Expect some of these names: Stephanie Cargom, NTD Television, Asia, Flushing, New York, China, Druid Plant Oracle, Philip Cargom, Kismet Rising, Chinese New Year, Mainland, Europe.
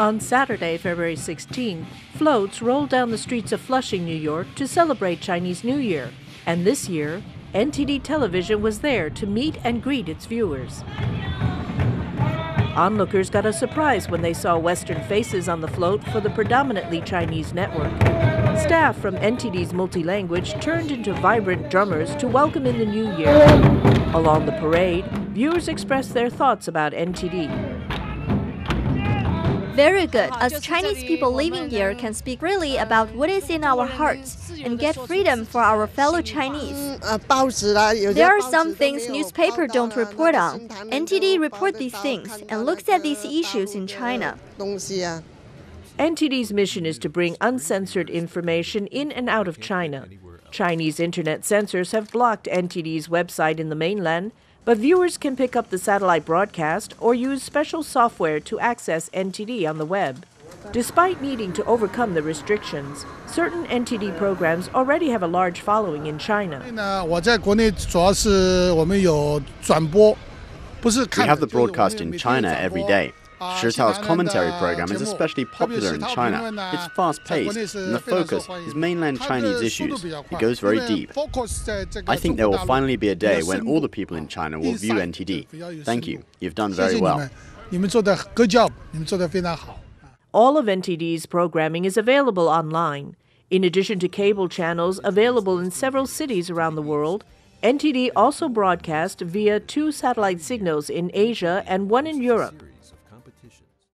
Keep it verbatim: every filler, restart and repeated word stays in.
On Saturday, February sixteenth, floats rolled down the streets of Flushing, New York to celebrate Chinese New Year. And this year, N T D Television was there to meet and greet its viewers. Onlookers got a surprise when they saw Western faces on the float for the predominantly Chinese network. Staff from N T D's multi-language turned into vibrant drummers to welcome in the new year. Along the parade, viewers expressed their thoughts about N T D. Very good. Us Chinese people living here can speak really about what is in our hearts and get freedom for our fellow Chinese. There are some things newspapers don't report on. N T D reports these things and looks at these issues in China. N T D's mission is to bring uncensored information in and out of China. Chinese internet censors have blocked N T D's website in the mainland, but viewers can pick up the satellite broadcast or use special software to access N T D on the web. Despite needing to overcome the restrictions, certain N T D programs already have a large following in China. We have the broadcast in China every day. Shi Tao's commentary program is especially popular in China. It's fast-paced, and the focus is mainland Chinese issues. It goes very deep. I think there will finally be a day when all the people in China will view N T D. Thank you. You've done very well. All of N T D's programming is available online. In addition to cable channels available in several cities around the world, N T D also broadcasts via two satellite signals in Asia and one in Europe.